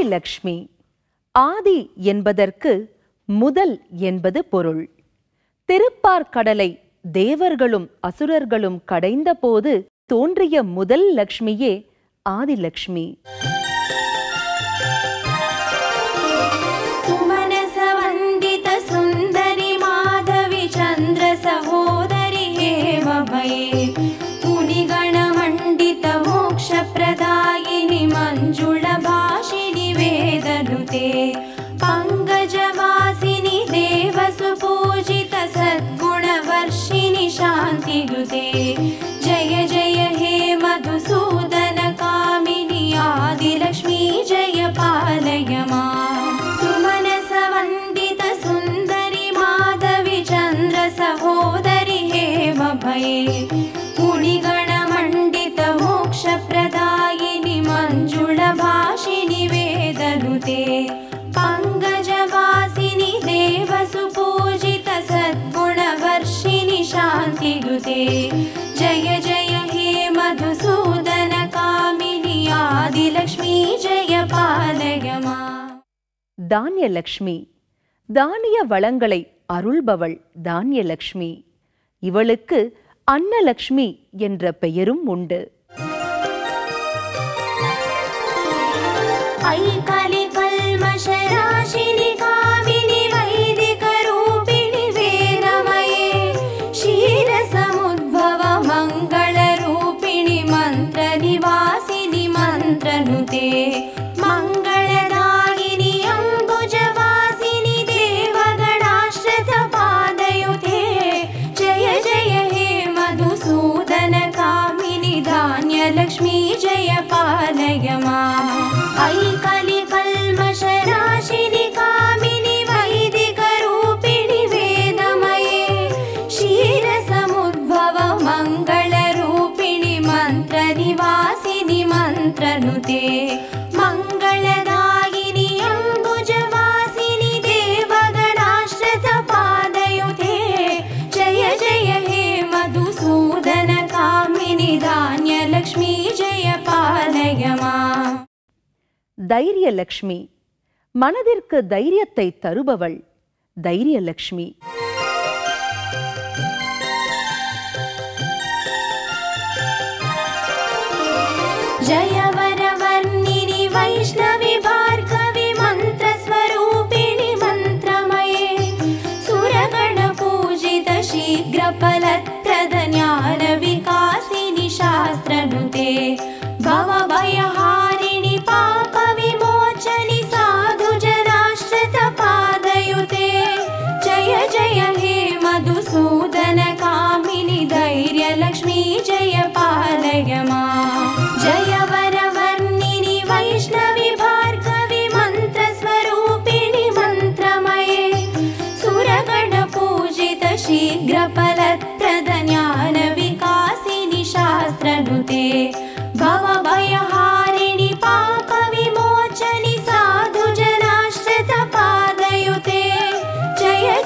ஆதிலக்ஷ்மி. ஆதி என்பதற்கு முதல் என்பது பொருள். திருப்பார்கடலை தேவர்களும் அசுரர்களும் கடைந்த போது தோன்றிய முதல் லக்ஷ்மியே ஆதிலக்ஷ்மி. பங்கஜவாசினி தேவசுபூஜித சத்குணவர்ஷினி சாந்தியுதே ஜய ஜய ஹே மதுசூதன காமினி ஆதிலக்ஷ்மி ஜய பாலய மா. சுமனச வந்தித சுந்தரி மாதவி சந்திர சகோதரி ஹேமபயே புனிகண மண்டித மோக்ஷ பிரதாயினி மஞ்சுள பாஷினி வேதனுதே பங்கஜவாசினி தேவசுபூஜித சத்குணவர்ஷினி சாந்தியுதே ஜய ஜய ஹே மதுசூதன காமினி ஆதிலக்ஷ்மி ஜய பாலயமா. தானியலக்ஷ்மி. தானிய வளங்களை அருள்பவள் தானியலக்ஷ்மி. இவளுக்கு அன்னலக்ஷ்மி என்ற பெயரும் உண்டு. शराशिनि कामिनि वैदिक रूपिणि वेरमये क्षीरसमुद्भव मंगल रूपिणि मंत्र निवासिनि मंत्रनुते मंगलदायिनि अंबुजवासिनि देवगणाश्रित पादयुते जय जय हे मधुसूदन कामिनि धान्यलक्ष्मी जय पालय मा. शराशिनि कामिनि वैदिक रूपिणि वेदमये क्षीरसमुद्भव मंगल रूपिणि मंत्र निवासिनि मंत्रनुते मंगलदायिनि अंबुजवासिनि देवगणाश्रित पादयुते जय जय हे मधुसूदन कामिनि धान्यलक्ष्मी जय पालय मा. தைரியலக்ஷ்மி. மனதிற்கு தைரியத்தை தருபவள் தைரியலக்ஷ்மி. ஜயவரவர்ணினி வைஷ்ணவி பார்கவி மந்திரஸ்வரூபிணி மந்திரமயே சுரகண பூஜித சீக்ரபலத்ரத ஞான விகாசினி சாஸ்திரனுதே பவபயஹாரிணி பாபவிமோச்சனி जय हे मधुसूदन कामिनि धैर्यलक्ष्मी जय पालय मा. जयवरवर्णिनि वैष्णवी भार्गवी मन्त्रस्वरूपिणि मन्त्रमये सुरगणपूजित शीघ्रफलप्रद ज्ञानविकासिनि शास्त्रनुते भवभयहारिणि पापविमोचनि साधुजनाश्रित पादयुते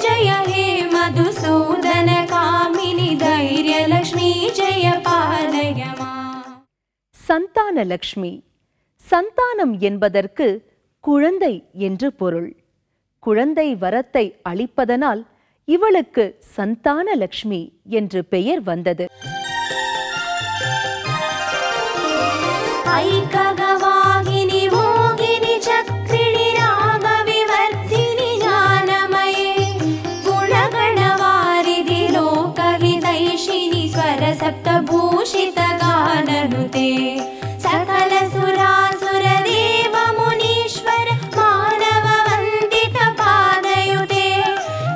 ஜய ஹே மதுசூதன காமினி தைரியலக்ஷ்மி ஜெய பாலயமா. சந்தானலக்ஷ்மி. சந்தானம் என்பதற்கு குழந்தை என்று பொருள். குழந்தை வரத்தை அளிப்பதனால் இவளுக்கு சந்தானலக்ஷ்மி என்று பெயர் வந்தது. சப்தபூஷித கானனுதே சகல சுராசுர தேவ முனீஸ்வர மானவ வந்தித பாதயுதே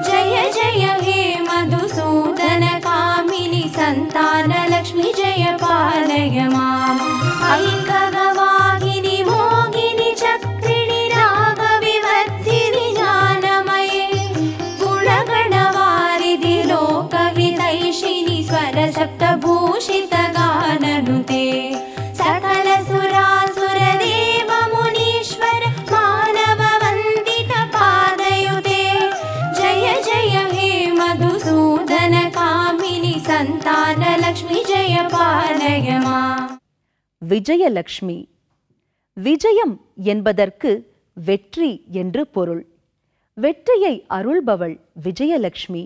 ஜய ஜய ஹே மதுசூதன காமினி சந்தானலக்ஷ்மி ஜய பாலய மா. ஐககவாகினி மோகினி சக்ரிணி ராகவிவர்த்தினி ஞானமயே குணகணவாரிதி லோகஹிதைஷினி சப்தபூஷித கானனுதே சகல சுராசுர தேவ முனீஸ்வர மானவ வந்தித பாதயுதே ஜய ஜய ஹே மதுசூதன காமினி சந்தானலக்ஷ்மி ஜய பாலய மா. விஜயலக்ஷ்மி. விஜயம் என்பதற்கு வெற்றி என்று பொருள். வெற்றியை அருள்பவள் விஜயலட்சுமி.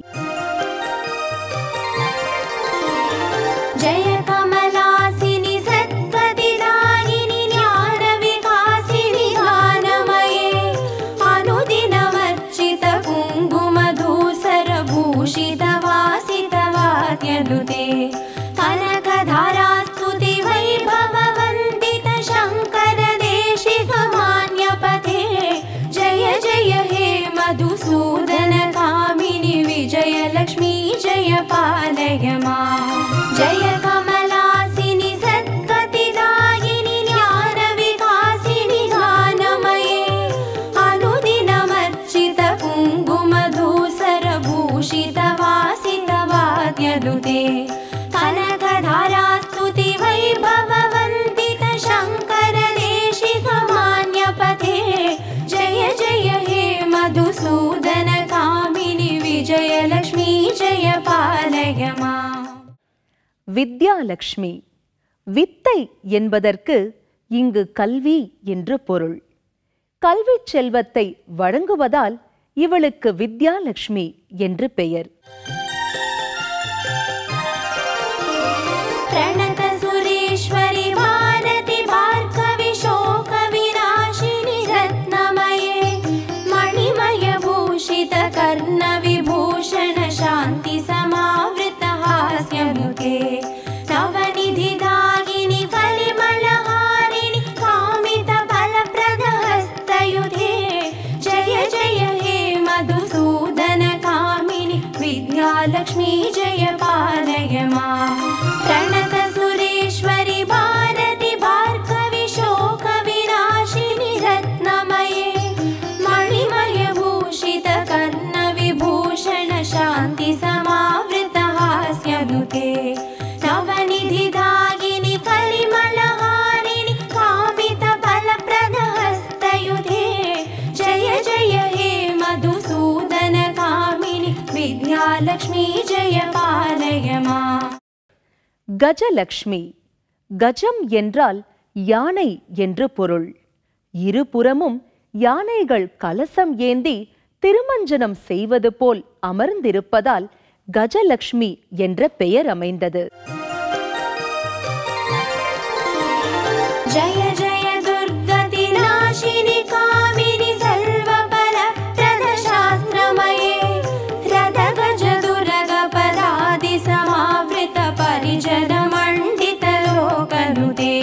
வித்யாலக்ஷ்மி. வித்தை என்பதற்கு இங்கு கல்வி என்று பொருள். கல்வி செல்வத்தை வழங்குவதால் இவளுக்கு வித்யாலக்ஷ்மி என்று பெயர். கஜலக்ஷ்மி. கஜம் என்றால் யானை என்று பொருள். இருபுறமும் யானைகள் கலசம் ஏந்தி திருமஞ்சனம் செய்வது போல் அமர்ந்திருப்பதால் கஜலக்ஷ்மி என்ற பெயர் அமைந்தது. ஜெய ஜெய துர்கதி நாசினி காமினி சர்வபல பிரத சாஸ்திரமயே ரத கஜ துரக பதாதி சமாவிருத பரிஜன மண்டித லோகனுதே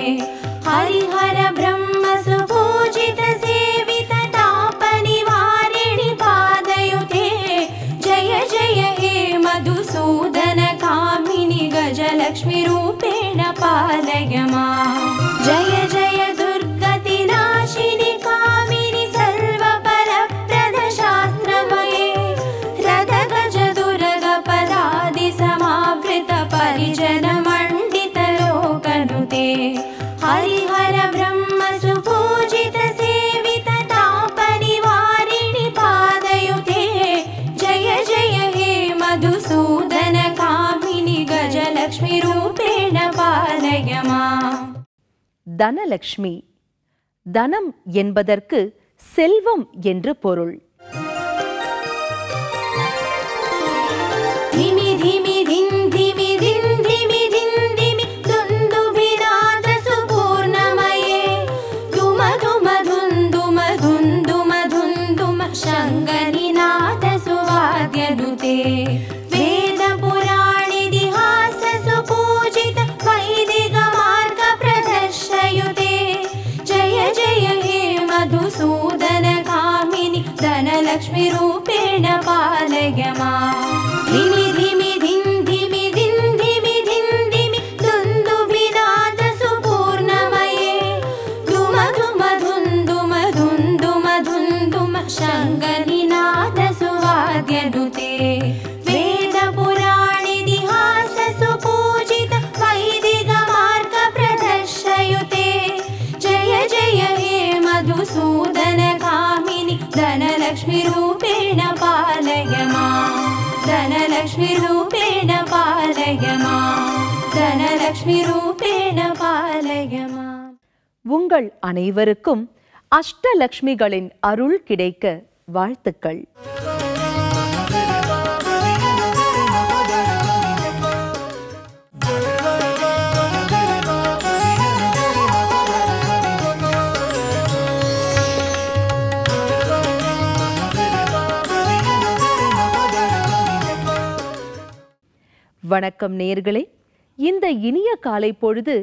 ஹரிஹர பிரம்ம சுபூஜித சேவித தாப நிவாரிணி பாதயுதே ஜெய ஜெய ஹே மதுசூதன காமினி கஜலக்ஷ்மி ரூபேண பாலயமா ஜெய ஜெய துர்கதி நாசினி காமினி சர்வபல பிரத சாஸ்திரமயே ரத கஜ துரக பதாதி சமாவிருத பரிஜன மண்டித லோகனுதே ஹரிஹர பிரம்ம சுபூஜித சேவித தாப நிவாரிணி பாதயுதே ஜெய ஜெய ஹே மதுசூதன காமினி கஜலக்ஷ்மி ரூபேண பாலயமா தனலக்ஷ்மி. தனம் என்பதற்கு செல்வம் என்று பொருள். லக்ஷ்மி ரூபேண பாலயமா திமி திமி திம் திமி திம் திமி திம் திமி துந்துபிநாத சுபூர்ணமயே தும தும துந்தும துந்தும துந்தும சங்கநிநாத சுவாத்யனுதே வேத புராணிதிஹாச சுபூஜித வைதிக மார்க பிரதர்ஷயுதே ஜெய ஜெய ஹே மதுசூதன காமினி தனலக்ஷ்மி ரூபேண பாலயமா தனலக்ஷ்மி ரூபேண பாலயமா தனலக்ஷ்மி ரூபேண பாலயமா உங்கள் அனைவருக்கும் அஷ்டலக்ஷ்மிகளின் அருள் கிடைக்க வாழ்த்துக்கள். வணக்கம் நேயர்களே, இந்த இனிய காலை பொழுது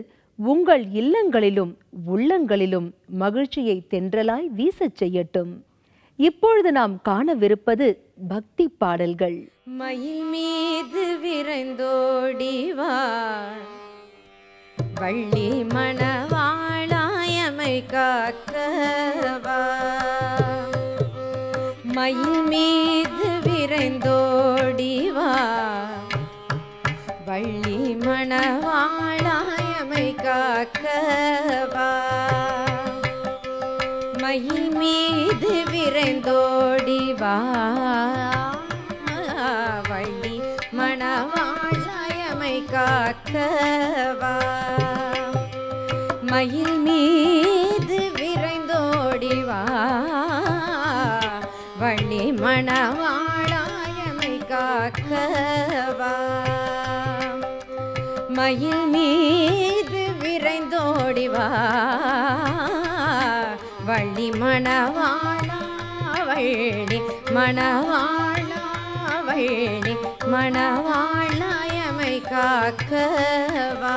உங்கள் இல்லங்களிலும் உள்ளங்களிலும் மகிழ்ச்சியை தென்றலாய் வீசச் செய்யட்டும். இப்பொழுது நாம் காணவிருப்பது பக்தி பாடல்கள். மயில் மீது விரைந்தோடி வா வள்ளி மணவாளாயமை காக்க வா, மயில் மீது விரைந்தோடி வா வள்ளி மணவாளாயமை காக்க வா, மயில் மீது விரைந்தோடி வா வள்ளி மணவாளாயமை காக்க வா, மயில் மீது விரைந்தோடி வா வள்ளி மணவாளாயமை காக்க வா, மயில் மீது விரைந்தோடி வா வள்ளி மணவாளா வள்ளி மணவாளா வள்ளி மணவாளாயமை காக்க வா.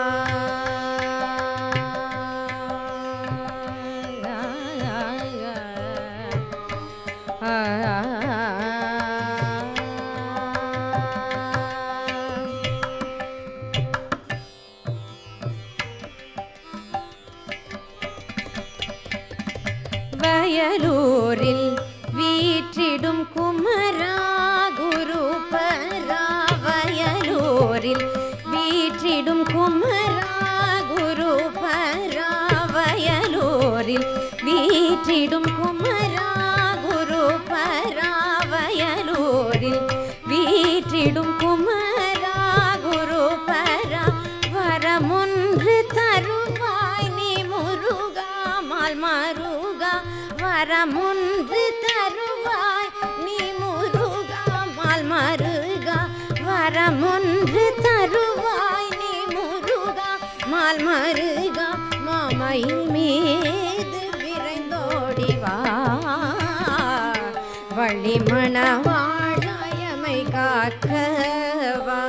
வயலூரில் வீற்றிடும் குமரா குரு பரா, வயலூரில் வீற்றிடும் குமரா குரு பரா, வயலூரில் வீற்றிடும் குமரா குரு பரா, வயலூரில் வீற்றிடும் குமரா குரு பரா, வரமொன்று தருவாய் நீ முருகாமல் மரு வரமுன்று தருவாய் நீ முருகாமால் மருகா, வரமுன்று தருவாய் நீ முருகாமால் மருகா, மாமயில் மீது விரைந்தோடி வா வள்ளி மணவாளாயமை காக்க வா.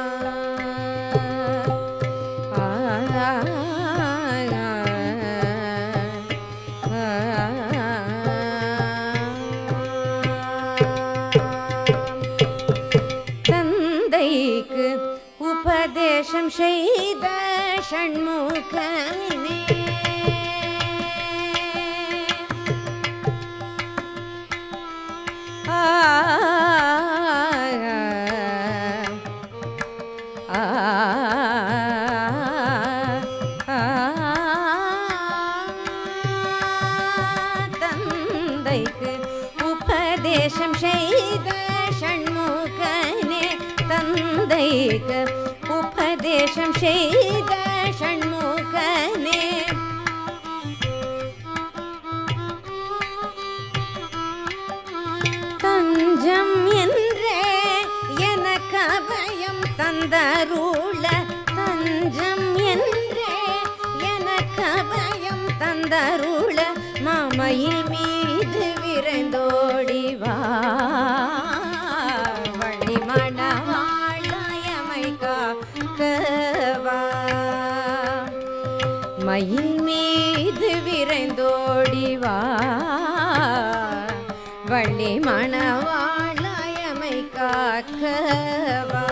உபதேசம் செய்த ஷண்முகனே, தந்தைக்கு உபதேசம் செய்த ஷண்முகனே, தந்தைக்கு உபதேசம் செய்த ஷண்முகனே, தஞ்சம் என்றே எனக்கு அபயம் தந்தருள, தஞ்சம் என்றே எனக்கு அபயம் தந்தருள, மாமயில் மீது விரைந்தோடி வா வள்ளி மணவாளாயமை காக்க வா, மயில் மீது விரைந்தோடி வா வள்ளி மணவாளாயமை காக்க வா,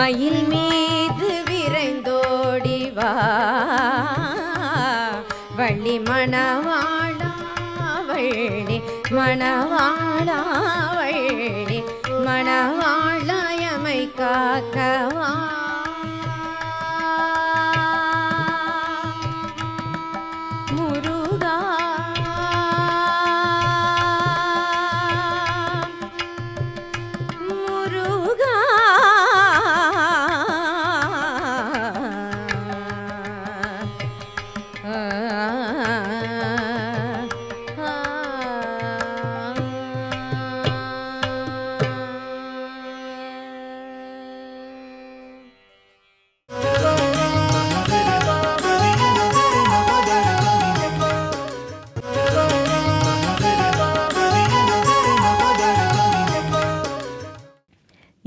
மயில் மீது விரைந்தோடி வா வள்ளி மணவாளா வள்ளி மணவாளா வள்ளி மணவாளாயமை காக்க வா. முருகா முருகா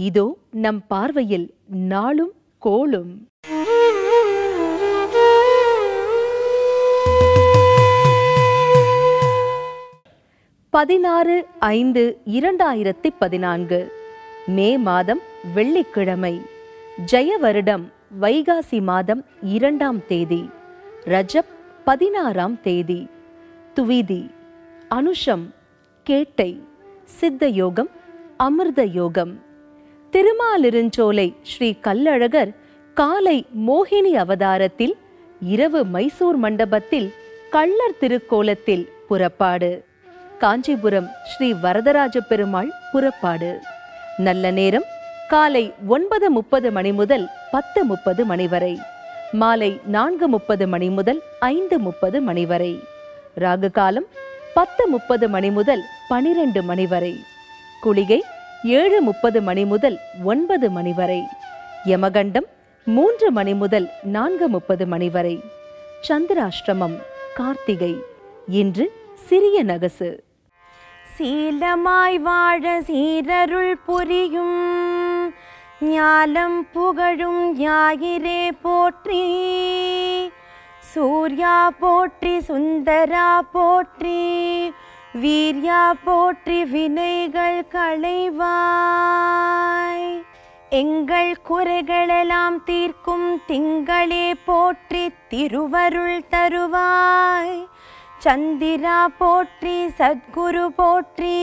இதோ நம் பார்வையில் நாளும் கோளும். பதினாறு 5 2014 மே மாதம் வெள்ளிக்கிழமை, ஜெய வருடம் வைகாசி மாதம் 2ஆம் தேதி, ரஜப் 16ஆம் தேதி. துவிதி, அனுஷம், கேட்டை, சித்த யோகம், அமிர்த யோகம். திருமாலிருஞ்சோலை ஸ்ரீ கல்லழகர் காலை மோகினி அவதாரத்தில், இரவு மைசூர் மண்டபத்தில் கள்ளர் திருக்கோலத்தில் புறப்பாடு. காஞ்சிபுரம் ஸ்ரீ வரதராஜ பெருமாள் புறப்பாடு. நல்ல நேரம் காலை 9:30 மணி முதல் 10:30 மணி வரை, மாலை 4:30 மணி முதல் 5:30 மணி வரை. ராகு காலம் 10:30 மணி முதல் 12 மணி வரை. குளிகை 7:30 மணி முதல் 9 மணி வரை. யமகண்டம் 3 மணி முதல் 4:30 மணி வரை. சந்திராஷ்டமம், கார்த்திகை. இன்று சிறிய நகசு. சீலமாய் வாழ சீரருள் புரியும் ஞாலம் புகழும் ஞாயிறே போற்றி, சூர்யா போற்றி, சுந்தரா போற்றி, வீர்யா போற்றி, வினைகள் களைவாய். எங்கள் குறைகளெல்லாம் தீர்க்கும் திங்களே போற்றி, திருவருள் தருவாய். சந்திரா போற்றி, சத்குரு போற்றி,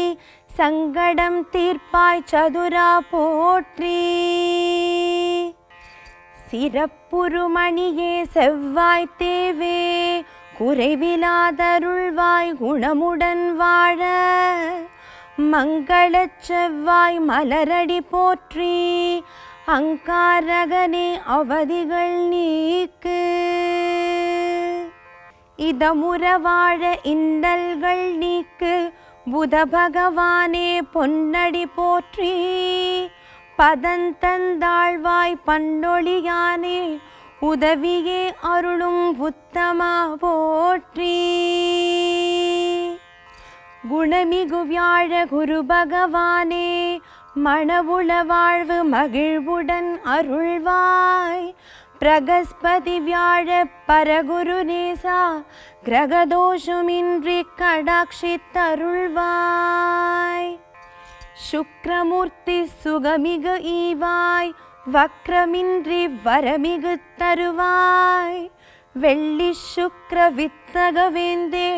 சங்கடம் தீர்ப்பாய், சதுரா போற்றி. சிறப்புருமணியே செவ்வாய் தேவே, குறைவிலாதருள்வாய், குணமுடன் வாழ. மங்கள செவ்வாய் மலரடி போற்றி, அங்காரகனே அவதிகள் நீக்கு. இதமுற வாழ இந்தல்கள் நீக்கு, புத பகவானே பொன்னடி போற்றி. பதந்தந்தாழ்வாய் பன்னொழியானே, உதவியே அருளும் உத்தமா போற்றி. குணமிகு வியாழ குரு பகவானே, மணவுள வாழ்வு மகிழ்வுடன் அருள்வாய். பிரகஸ்பதி வியாழ பரகுரு நேசா, கிரகதோஷமின்றி கடாட்சி தருள்வாய். சுக்ரமூர்த்தி சுகமிகு ஈவாய், வக்ரமின்றி வரமிகு தருவாய். வெள்ளி சுக்ர வித்தகவேந்தே,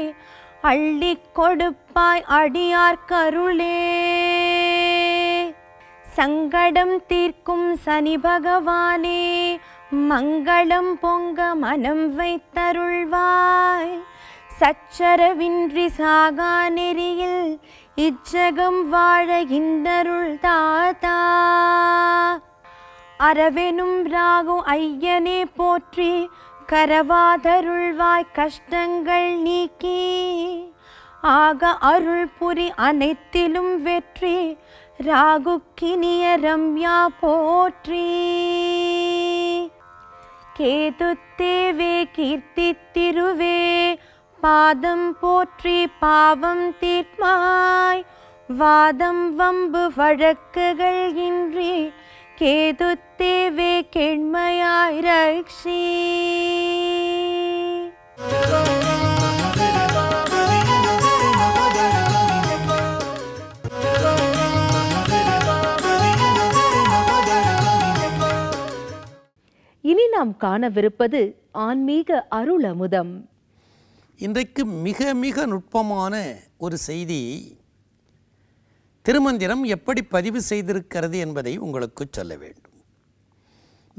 அள்ளி கொடுப்பாய் அடியார்கருளே. சங்கடம் தீர்க்கும் சனி பகவானே, மங்களம் பொங்க மனம் வைத்தருள்வாய். சச்சரவின்றி சாகா நெறியில், இச்சகம் வாழ இந்தருள் தாத்தா. அரவெனும் ராகு ஐயனே போற்றி, கரவாதருள்வாய் கஷ்டங்கள் நீக்கி. ஆக அருள் புரி அனைத்திலும் வெற்றி, ராகு கினிய ரம்யா போற்றி. கேது தேவே கீர்த்தி திருவே, பாதம் போற்றி பாவம் தீர்ப்பாய். வாதம் வம்பு வழக்குகள் இன்றி, கேது தேவே கேண்மையாய் ரக்ஷி. இனி நாம் காணவிருப்பது ஆன்மீக அருளமுதம். இன்றைக்கு மிக மிக நுட்பமான ஒரு செய்தி, திருமந்திரம் எப்படி பதிவு செய்திருக்கிறது என்பதை உங்களுக்கு சொல்ல வேண்டும்.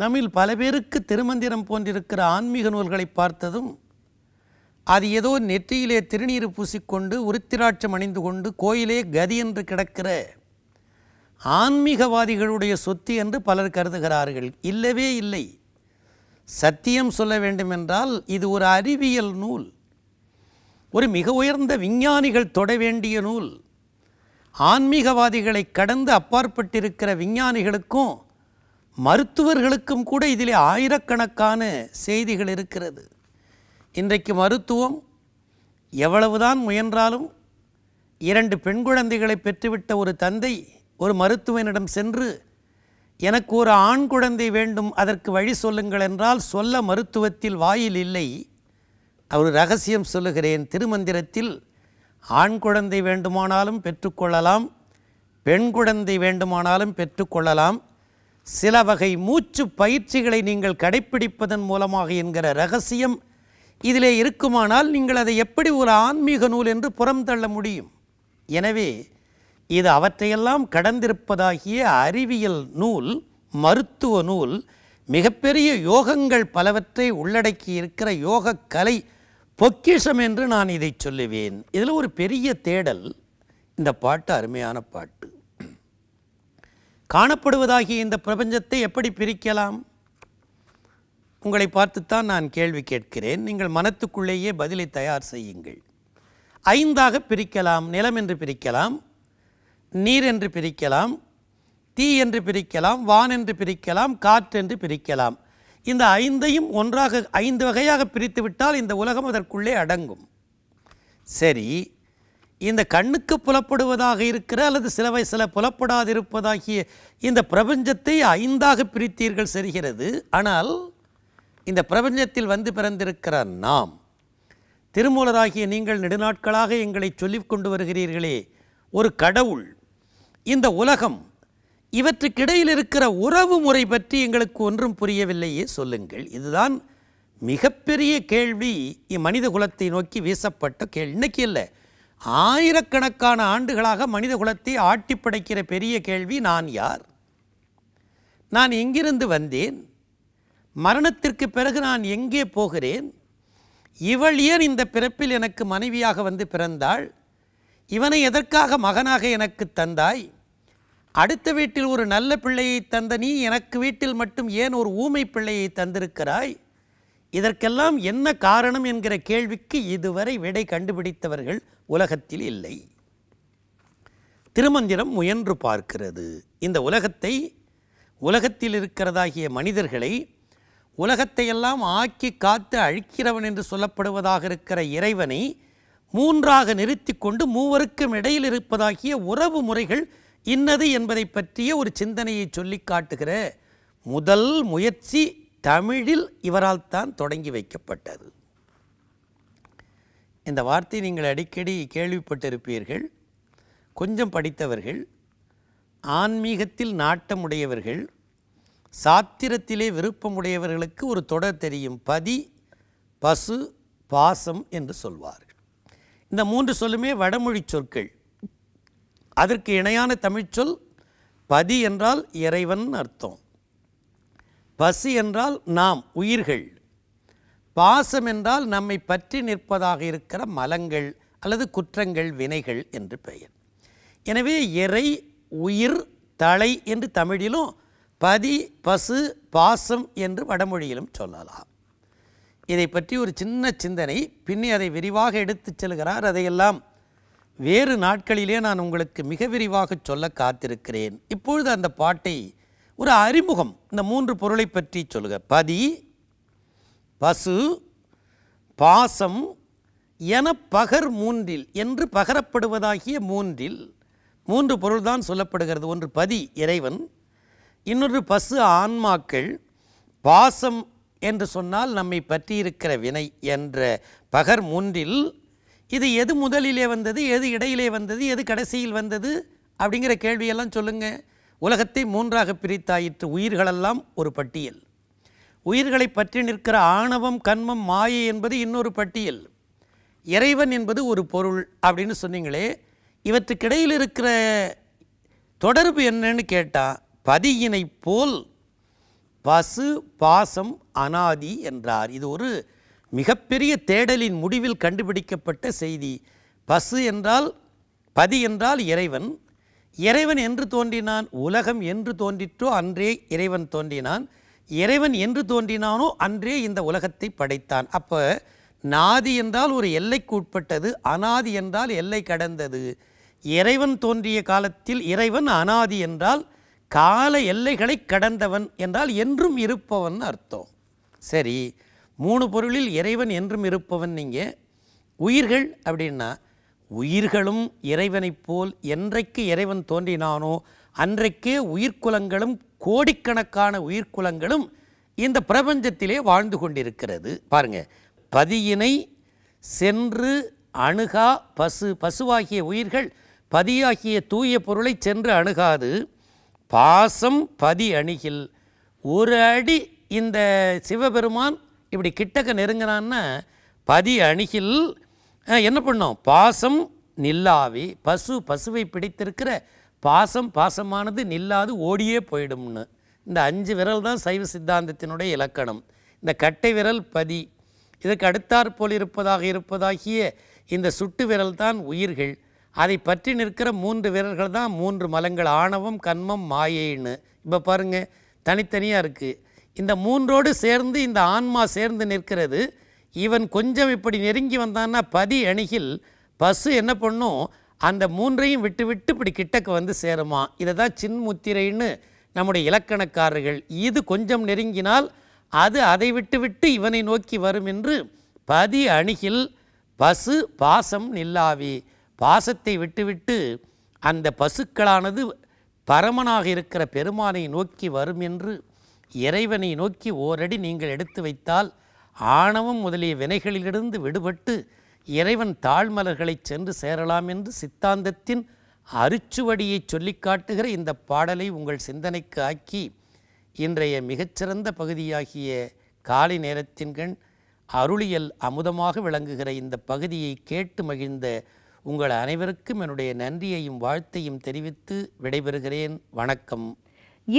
நம்மில் பல பேருக்கு திருமந்திரம் போன்றிருக்கிற ஆன்மீக நூல்களை பார்த்ததும், அது ஏதோ நெற்றியிலே திருநீர் பூசிக்கொண்டு உருத்திராட்சம் அணிந்து கொண்டு கோயிலே கதி என்று கிடக்கிற ஆன்மீகவாதிகளுடைய சொத்து என்று பலர் கருதுகிறார்கள். இல்லவே இல்லை. சத்தியம் சொல்ல வேண்டுமென்றால் இது ஒரு அறிவியல் நூல், ஒரு மிக உயர்ந்த விஞ்ஞானிகள் தொட வேண்டிய நூல். ஆன்மீகவாதிகளை கடந்து அப்பாற்பட்டிருக்கிற விஞ்ஞானிகளுக்கும் மருத்துவர்களுக்கும் கூட இதிலே ஆயிரக்கணக்கான செய்திகள் இருக்கிறது. இன்றைக்கு மருத்துவம் எவ்வளவுதான் முயன்றாலும், 2 பெண் குழந்தைகளை பெற்றுவிட்ட ஒரு தந்தை ஒரு மருத்துவனிடம் சென்று எனக்கு ஒரு ஆண் குழந்தை வேண்டும், அதற்கு வழி சொல்லுங்கள் என்றால் சொல்ல மருத்துவத்தில் வாயில் இல்லை. ஒரு ரகசியம் சொல்லுகிறேன். திருமந்திரத்தில் ஆண் குழந்தை வேண்டுமானாலும் பெற்றுக்கொள்ளலாம், பெண் குழந்தை வேண்டுமானாலும் பெற்றுக்கொள்ளலாம், சில வகை மூச்சு பயிற்சிகளை நீங்கள் கடைப்பிடிப்பதன் மூலமாக என்கிற ரகசியம் இதிலே இருக்குமானால் நீங்கள் அதை எப்படி ஒரு ஆன்மீக நூல் என்று புறம் தள்ள முடியும்? எனவே இது அவற்றையெல்லாம் கடந்திருப்பதாகிய அறிவியல் நூல், மருத்துவ நூல், மிகப்பெரிய யோகங்கள் பலவற்றை உள்ளடக்கி இருக்கிற யோக கலை பொக்கிஷம் என்று நான் இதை சொல்லுவேன். இதில் ஒரு பெரிய தேடல். இந்த பாட்டு அருமையான பாட்டு. காணப்படுவதாகிய இந்த பிரபஞ்சத்தை எப்படி பிரிக்கலாம்? உங்களை பார்த்துத்தான் நான் கேள்வி கேட்கிறேன். நீங்கள் மனத்துக்குள்ளேயே பதிலை தயார் செய்யுங்கள். 5 பிரிக்கலாம். நிலம் என்று பிரிக்கலாம், நீர் என்று பிரிக்கலாம், தீ என்று பிரிக்கலாம், வான் என்று பிரிக்கலாம், காற்று என்று பிரிக்கலாம். இந்த 5ஐயும் ஒன்றாக 5 வகையாக பிரித்துவிட்டால் இந்த உலகம் அதற்குள்ளே அடங்கும். சரி, இந்த கண்ணுக்கு புலப்படுவதாக இருக்கிற அல்லது சில புலப்படாதிருப்பதாகிய இந்த பிரபஞ்சத்தை 5 பிரித்தீர்கள், சரிகிறது. ஆனால் இந்த பிரபஞ்சத்தில் வந்து பிறந்திருக்கிற நாம், திருமூலராகிய நீங்கள் நெடுநாட்களாக எங்களை சொல்லிக் கொண்டு வருகிறீர்களே, ஒரு கடவுள், இந்த உலகம், இவற்றுக்கிடையில் இருக்கிற உறவு முறை பற்றி எங்களுக்கு ஒன்றும் புரியவில்லையே, சொல்லுங்கள். இதுதான் மிகப்பெரிய கேள்வி, மனித குலத்தை நோக்கி வீசப்பட்ட கேள்வி. இன்னைக்கு இல்லை, ஆயிரக்கணக்கான ஆண்டுகளாக மனித குலத்தை ஆட்டி படைக்கிற பெரிய கேள்வி. நான் யார்? நான் எங்கிருந்து வந்தேன்? மரணத்திற்கு பிறகு நான் எங்கே போகிறேன்? இவள் ஏன் இந்த பிறப்பில் எனக்கு மனைவியாக வந்து பிறந்தாள்? இவனை எதற்காக மகனாக எனக்கு தந்தாய்? அடுத்த வீட்டில் ஒரு நல்ல பிள்ளையை தந்த நீ எனக்கு வீட்டில் மட்டும் ஏன் ஒரு ஊமை பிள்ளையை தந்திருக்கிறாய்? இதற்கெல்லாம் என்ன காரணம் என்கிற கேள்விக்கு இதுவரை விடை கண்டுபிடித்தவர்கள் உலகத்தில் இல்லை. திருமந்திரம் முயன்று பார்க்கிறது. இந்த உலகத்தை, உலகத்தில் இருக்கிறதாகிய மனிதர்களை, உலகத்தையெல்லாம் ஆக்கி காத்து அழிக்கிறவன் என்று சொல்லப்படுவதாக இருக்கிற இறைவனை 3ஆக நிறுத்தி கொண்டு மூவருக்கும் இடையில் இருப்பதாகிய உறவு முறைகள் இன்னது என்பதை பற்றிய ஒரு சிந்தனையை சொல்லி காட்டுகிற முதல் முயற்சி தமிழில் இவரால் தான் தொடங்கி வைக்கப்பட்டது. இந்த வார்த்தை நீங்கள் அடிக்கடி கேள்விப்பட்டிருப்பீர்கள். கொஞ்சம் படித்தவர்கள், ஆன்மீகத்தில் நாட்டமுடையவர்கள், சாத்திரத்திலே விருப்பமுடையவர்களுக்கு ஒரு தொடர் தெரியும். பதி, பசு, பாசம் என்று சொல்வார்கள். இந்த 3 சொல்லுமே வடமொழி சொற்கள். அதற்கு இணையான தமிழ்ச்சொல் பதி என்றால் இறைவன் அர்த்தம், பசு என்றால் நாம் உயிர்கள், பாசம் என்றால் நம்மை பற்றி நிற்பதாக இருக்கிற மலங்கள் அல்லது குற்றங்கள், வினைகள் என்று பெயர். எனவே இறை, உயிர், தலை என்று தமிழிலும், பதி, பசு, பாசம் என்று வடமொழியிலும் சொல்லலாம். இதை பற்றி ஒரு சின்ன சிந்தனை, பின்னே அதை விரிவாக எடுத்துச் செல்கிறார். அதையெல்லாம் வேறு நாட்களிலே நான் உங்களுக்கு மிக விரிவாக சொல்ல காத்திருக்கிறேன். இப்பொழுது அந்த பாட்டை ஒரு அறிமுகம், இந்த 3 பொருளை பற்றி சொல்லுக. பதி, பசு, பாசம் என பகர் 3 என்று பகரப்படுவதாகிய 3 பொருள்தான் சொல்லப்படுகிறது. ஒன்று பதி, இறைவன், இன்னொரு பசு, ஆன்மாக்கள், பாசம் என்று சொன்னால் நம்மை பற்றி இருக்கிற வினை என்ற பகர் 3. இது எது முதலிலே வந்தது, எது இடையிலே வந்தது, எது கடைசியில் வந்தது அப்படிங்கிற கேள்வியெல்லாம் சொல்லுங்கள். உலகத்தை 3ஆக பிரித்தாயிற்று. உயிர்களெல்லாம் ஒரு பட்டியல், உயிர்களை பற்றி நிற்கிற ஆணவம், கண்மம், மாயை என்பது இன்னொரு பட்டியல், இறைவன் என்பது ஒரு பொருள் அப்படின்னு சொன்னீங்களே, இவற்றுக்கிடையில் இருக்கிற தொடர்பு என்னன்னு கேட்டால் பதியினை போல் பசு, பாசம் அனாதி என்றார். இது ஒரு மிகப்பெரிய தேடலின் முடிவில் கண்டுபிடிக்கப்பட்ட செய்தி. பதி என்றால் இறைவன். இறைவன் என்று தோன்றினான்? உலகம் என்று தோன்றிற்றோ அன்றே இறைவன் தோன்றினான். இறைவன் என்று தோன்றினானோ அன்றே இந்த உலகத்தை படைத்தான். அப்போ நாதி என்றால் ஒரு எல்லைக்கு உட்பட்டது, அனாதி என்றால் எல்லை கடந்தது. இறைவன் தோன்றிய காலத்தில் இறைவன் அனாதி என்றால் கால எல்லைகளை கடந்தவன் என்றால் என்றும் இருப்பவன் அர்த்தம். சரி, 3 பொருளில் இறைவன் என்றும் இருப்பவன். நீங்கள் உயிர்கள் அப்படின்னா உயிர்களும் இறைவனைப் போல் என்றைக்கு இறைவன் தோன்றினானோ அன்றைக்கே உயிர்க்குலங்களும் கோடிக்கணக்கான உயிர்க்குலங்களும் இந்த பிரபஞ்சத்திலே வாழ்ந்து கொண்டிருக்கிறது. பாருங்க, பதியினை சென்று அணுகா பசுவாகிய உயிர்கள் பதியாகிய தூய பொருளை சென்று அணுகாது. பாசம் பதி அணுகில், ஒரு அடி இந்த சிவபெருமான் இப்படி கிட்டக்க நெருங்கினான்னா பதி அணுகில் என்ன பண்ணோம், பாசம் நில்லாவி, பசுவை பிடித்திருக்கிற பாசம், பாசமானது நில்லாது ஓடியே போயிடும்னு. இந்த 5 விரல் தான் சைவ சித்தாந்தத்தினுடைய இலக்கணம். இந்த கட்டை விரல் பதி, இதற்கு அடுத்தாற்போல் இருப்பதாகிய இந்த சுட்டு விரல் தான் உயிர்கள். அதை பற்றி நிற்கிற 3 விரல்கள் தான் 3 மலங்கள், ஆணவம், கன்மம், மாயைன்னு. இப்போ பாருங்கள், தனித்தனியாக இருக்குது. இந்த 3ோடு சேர்ந்து இந்த ஆன்மா சேர்ந்து நிற்கிறது. இவன் கொஞ்சம் இப்படி நெருங்கி வந்தான்னா பதி அணுகில் பசு என்ன பண்ணும், அந்த 3ஐயும் விட்டு இப்படி கிட்டக்கு வந்து சேருமா. இதை தான் சின்முத்திரைன்னு நம்முடைய இலக்கணக்காரர்கள். இது கொஞ்சம் நெருங்கினால் அது அதை விட்டு இவனை நோக்கி வரும் என்று பதி அணுகில் பசு பாசம் நில்லாவி, பாசத்தை விட்டு அந்த பசுக்களானது பரமனாக இருக்கிற பெருமானை நோக்கி வரும் என்று இறைவனை நோக்கி ஓரடி நீங்கள் எடுத்து வைத்தால் ஆணவம் முதலிய வினைகளிலிருந்து விடுபட்டு இறைவன் தாழ்மலர்களை சென்று சேரலாம் என்று சித்தாந்தத்தின் அருச்சுவடியை சொல்லி காட்டுகிற இந்த பாடலை உங்கள் சிந்தனைக்கு ஆக்கி இன்றைய மிகச்சிறந்த பகுதியாகிய காலை நேரத்தின்கண் அருளியல் அமுதமாக விளங்குகிற இந்த பகுதியை கேட்டு மகிழ்ந்த உங்கள் அனைவருக்கும் என்னுடைய நன்றியையும் வாழ்த்தையும் தெரிவித்து விடைபெறுகிறேன். வணக்கம்.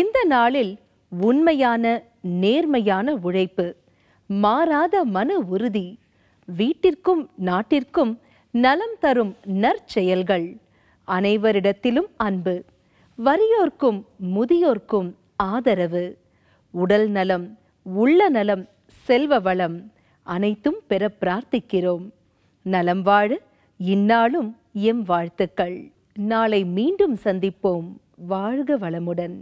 இந்த நாளில் உண்மையான நேர்மையான உழைப்பு, மாறாத மன உறுதி, வீட்டிற்கும் நாட்டிற்கும் நலம் தரும் நற்செயல்கள், அனைவரிடத்திலும் அன்பு, வறியோர்க்கும் முதியோர்க்கும் ஆதரவு, உடல் நலம், உள்ள நலம், செல்வ வளம் அனைத்தும் பெற பிரார்த்திக்கிறோம். நலம் வாழ இந்நாளும் எம் வாழ்த்துக்கள். நாளை மீண்டும் சந்திப்போம். வாழ்க வளமுடன்.